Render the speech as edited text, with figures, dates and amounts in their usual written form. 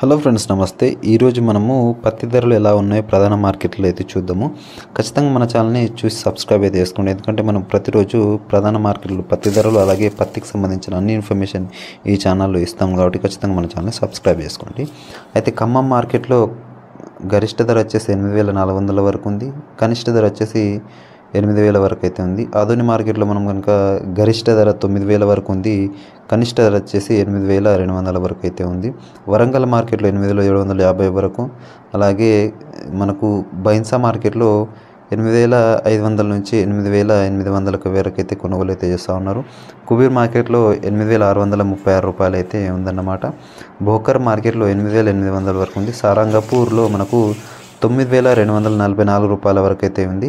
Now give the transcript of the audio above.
hello friends నమస్తే ఈ రోజు మనము పత్తి ధరలు ఎలా ఉన్నాయో ప్రధాన మార్కెట్లో అయితే చూద్దాము ఖచ్చితంగా మన ఛానల్ని చూసి సబ్స్క్రైబ్ అయితే చేసుకోండి ఎందుకంటే మనం ప్రతిరోజు ప్రధాన మార్కెట్లో పత్తి ధరలు అలాగే పత్తికి సంబంధించిన అన్ని ఇన్ఫర్మేషన్ ఈ ఛానల్లో ఇస్తాం కాబట్టి ఖచ్చితంగా మన ఛానల్ని సబ్స్క్రైబ్ చేసుకోండి అయితే ఖమ్మం మార్కెట్లో గరిష్ట ధర వచ్చేసి 8400 వరకు ఉంది కనిష్ట ధర వచ్చేసి 8000 వరకు అయితే ఉంది ఆధుని మార్కెట్లో మనం కనుక గరిష్ట ధర 9000 వరకు ఉంది కనిష్ట ధర వచ్చేసి 8200 వరకు అయితే ఉంది వరంగల్ మార్కెట్లో 8750 వరకు అలాగే మనకు బైన్సా మార్కెట్లో 8500 నుంచి 8800 వరకు అయితే కొనుగోలు అయితే చేస్తూ ఉన్నారు కుబీర్ మార్కెట్లో 8636 రూపాయలు అయితే ఉందన్నమాట భోకర్ మార్కెట్లో 8800 వరకు ఉంది సారంగపూర్లో మనకు 9244 రూపాయల వరకు అయితే ఉంది